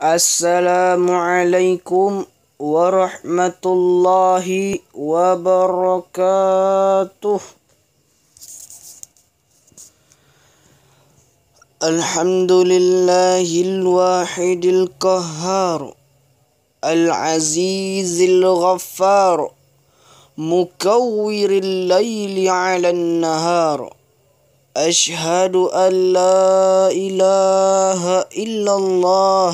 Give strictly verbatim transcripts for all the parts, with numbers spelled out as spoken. Assalamualaikum warahmatullahi wabarakatuh. Alhamdulillahil wahidil qahhar, al-azizil ghaffar, mukawwiril layli ala an-nahar. Ashhadu an la ilaha illallah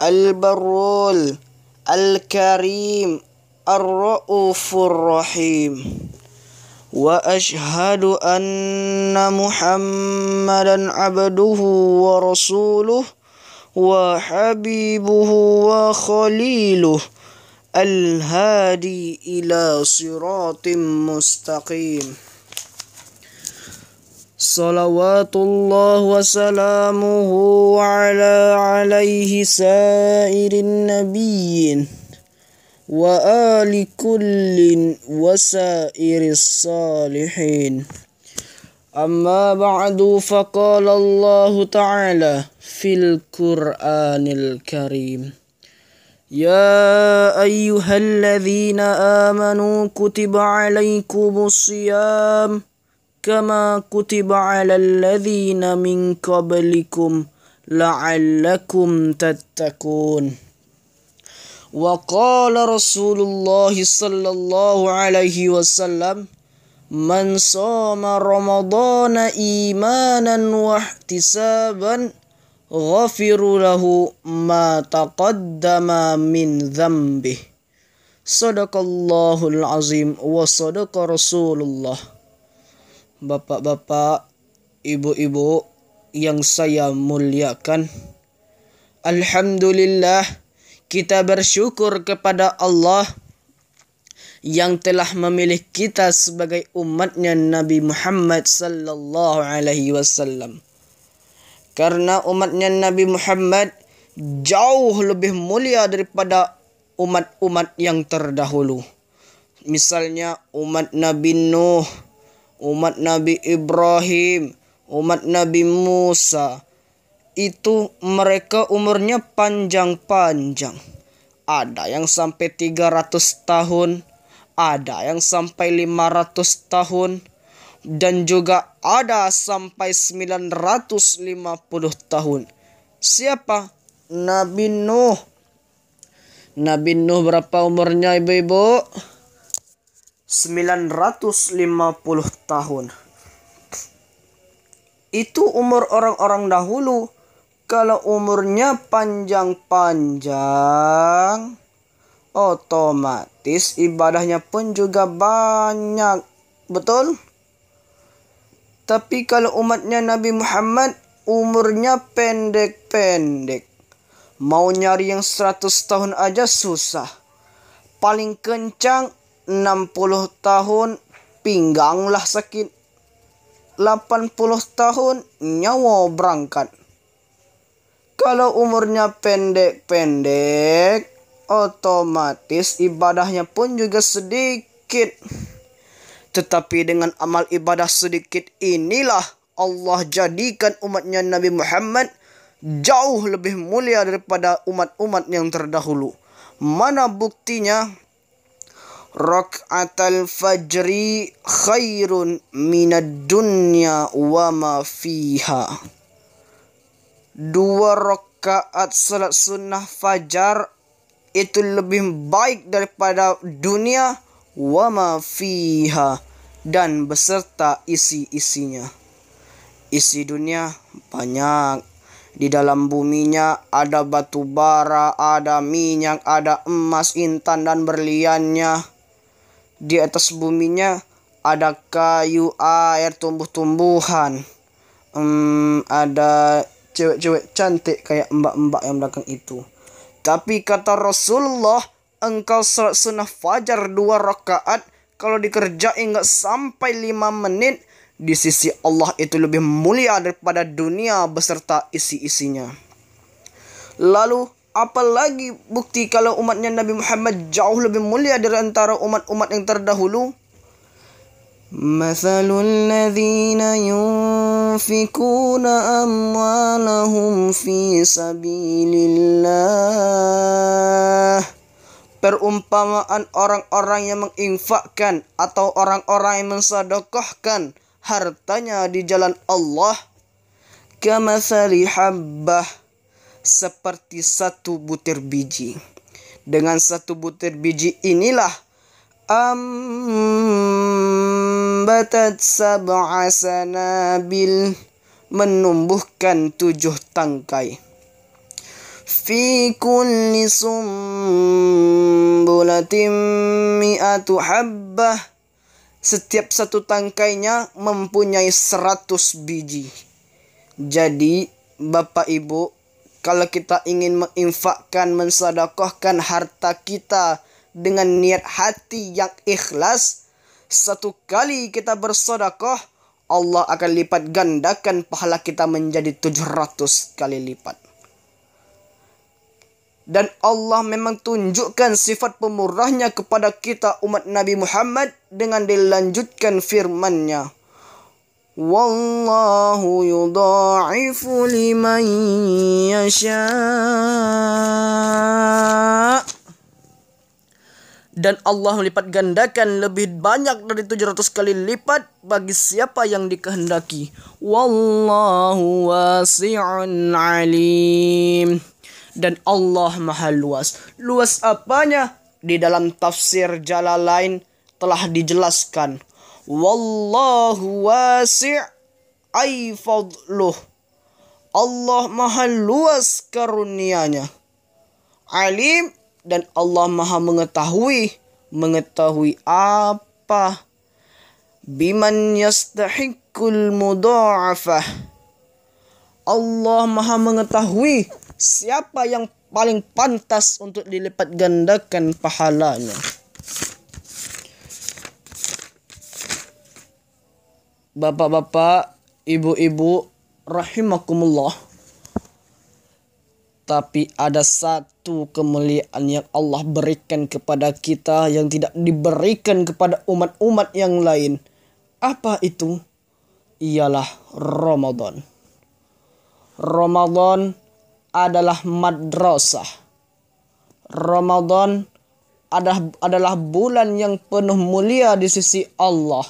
al-barrul al-karim ar-raufur rahim. Wa ashhadu anna muhammadan abduhu wa rasuluh wa habibuhu wa khaliluh al-hadi ila siratim mustaqim. Salawatullah wa salamuhu ala alaihi sairin nabiyyin wa ali kullin wa sairis salihin. Amma ba'du, faqala Allahu ta'ala fil Qur'anil karim: Ya ayyuhalladzina amanu kutiba alaikumus siyam kama kutiba alal ladzina min qablikum la'allakum tattaqun. Wa qala Rasulullah sallallahu alaihi wasallam: Man shoma ramadana imanan wa ihtisaban ghafiru lahu ma taqaddama min dhanbihi. Shadaqallahul azim wa shadaqa Rasulullah. Bapak-bapak, ibu-ibu yang saya muliakan, alhamdulillah, kita bersyukur kepada Allah yang telah memilih kita sebagai umatnya Nabi Muhammad sallallahu alaihi wasallam. Karena umatnya Nabi Muhammad jauh lebih mulia daripada umat-umat yang terdahulu. Misalnya umat Nabi Nuh, umat Nabi Ibrahim, umat Nabi Musa. Itu mereka umurnya panjang-panjang. Ada yang sampai tiga ratus tahun, ada yang sampai lima ratus tahun, dan juga ada sampai sembilan ratus lima puluh tahun. Siapa? Nabi Nuh. Nabi Nuh berapa umurnya, ibu-ibu? sembilan ratus lima puluh tahun. Itu umur orang-orang dahulu. Kalau umurnya panjang-panjang, otomatis ibadahnya pun juga banyak. Betul? Tapi kalau umatnya Nabi Muhammad, umurnya pendek-pendek. Mau nyari yang seratus tahun aja susah. Paling kencang enam puluh tahun pingganglah sakit, delapan puluh tahun nyawa berangkat. Kalau umurnya pendek-pendek, otomatis ibadahnya pun juga sedikit. Tetapi dengan amal ibadah sedikit inilah Allah jadikan umatnya Nabi Muhammad jauh lebih mulia daripada umat-umat yang terdahulu. Mana buktinya? Rak'atul fajri khairun minad dunya wa ma fiha. Dua rakaat salat sunnah fajar itu lebih baik daripada dunia, wa ma fiha, dan beserta isi-isinya. Isi dunia banyak. Di dalam buminya ada batu bara, ada minyak, ada emas, intan dan berliannya. Di atas buminya ada kayu, air, tumbuh-tumbuhan. Hmm, ada cewek-cewek cantik kayak mbak-mbak yang belakang itu. Tapi kata Rasulullah, engkau salat sunnah fajar dua rakaat, kalau dikerjain enggak sampai lima menit, di sisi Allah itu lebih mulia daripada dunia beserta isi-isinya. Lalu apalagi bukti kalau umatnya Nabi Muhammad jauh lebih mulia dari antara umat-umat yang terdahulu? مثل الذين ينفقون أموالهم في سبيل الله. Perumpamaan orang-orang yang menginfakkan atau orang-orang yang mensedekahkan hartanya di jalan Allah, kamatsali habbah, seperti satu butir biji. Dengan satu butir biji inilah ambatat sab'a sanabil, menumbuhkan tujuh tangkai. Fi kulli sumbulatin mi'atu habbah, setiap satu tangkainya mempunyai seratus biji. Jadi Bapak Ibu, kalau kita ingin menginfakkan, mensedekahkan harta kita dengan niat hati yang ikhlas, satu kali kita bersedekah, Allah akan lipat gandakan pahala kita menjadi tujuh ratus kali lipat. Dan Allah memang tunjukkan sifat pemurahnya kepada kita umat Nabi Muhammad dengan dilanjutkan firman-Nya. Wallahu yudha'ifu liman yasha'. Dan Allah melipat gandakan lebih banyak dari tujuh ratus kali lipat bagi siapa yang dikehendaki. Wallahu wasi'un alim. Dan Allah maha luas. Luas apanya? Di dalam tafsir Jalalain telah dijelaskan. Wallahu wasi' ay fadluh. Allah maha luas karunia-Nya. Alim, dan Allah maha mengetahui. Mengetahui apa? Biman yastahiqul mudha'afah. Allah maha mengetahui siapa yang paling pantas untuk dilipat gandakan pahalanya. Bapak-bapak, ibu-ibu rahimakumullah, tapi ada satu kemuliaan yang Allah berikan kepada kita yang tidak diberikan kepada umat-umat yang lain. Apa itu? Ialah Ramadan. Ramadan adalah madrasah. Ramadan adalah, adalah bulan yang penuh mulia di sisi Allah,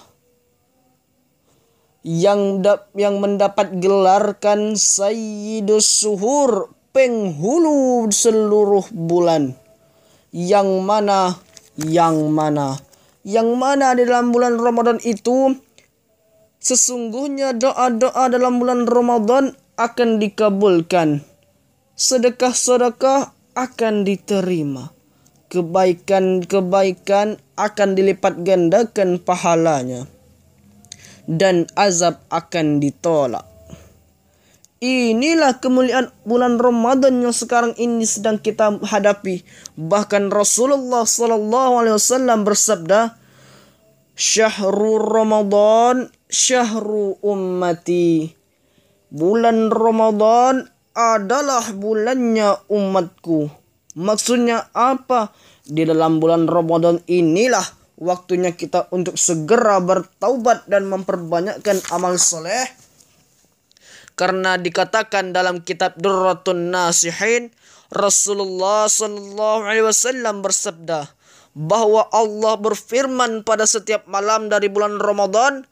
yang da, yang mendapat gelarkan Sayyidus Suhur, penghulu seluruh bulan. Yang mana yang mana yang mana di dalam bulan Ramadan itu sesungguhnya doa-doa dalam bulan Ramadan akan dikabulkan. Sedekah-sedekah akan diterima. Kebaikan-kebaikan akan dilipat gandakan pahalanya. Dan azab akan ditolak. Inilah kemuliaan bulan Ramadan yang sekarang ini sedang kita hadapi. Bahkan Rasulullah shallallahu alaihi wasallam bersabda, Syahrul Ramadan, Syahrul Ummati. Bulan Ramadan adalah bulannya umatku. Maksudnya apa? Di dalam bulan Ramadan inilah waktunya kita untuk segera bertaubat dan memperbanyakkan amal soleh. Karena dikatakan dalam kitab Durratun Nasihin, Rasulullah shallallahu alaihi wasallam bersabda bahwa Allah berfirman pada setiap malam dari bulan Ramadan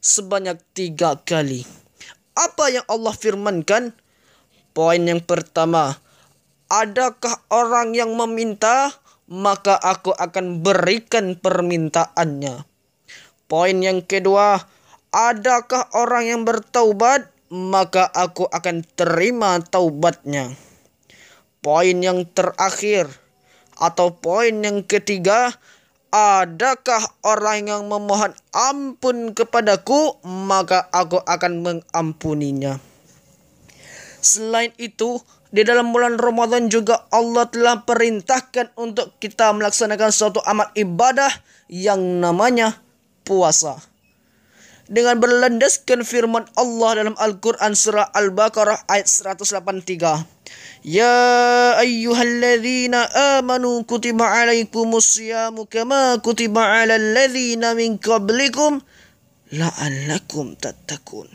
sebanyak tiga kali. Apa yang Allah firmankan? Poin yang pertama, adakah orang yang meminta, maka aku akan berikan permintaannya. Poin yang kedua, adakah orang yang bertaubat, maka aku akan terima taubatnya. Poin yang terakhir, atau poin yang ketiga, adakah orang yang memohon ampun kepadaku, maka aku akan mengampuninya. Selain itu, di dalam bulan Ramadan juga Allah telah perintahkan untuk kita melaksanakan suatu amal ibadah yang namanya puasa. Dengan berlandaskan firman Allah dalam Al-Quran surah Al-Baqarah ayat seratus delapan puluh tiga. Ya ayyuhalladzina amanu kutiba alaikumus siyamu kama kutiba alal ladzina min qablikum la'allakum tattaqun.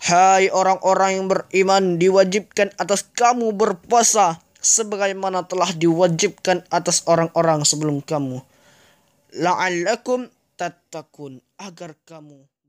Hai orang-orang yang beriman, diwajibkan atas kamu berpuasa sebagaimana telah diwajibkan atas orang-orang sebelum kamu. La'allakum tattaqun, agar kamu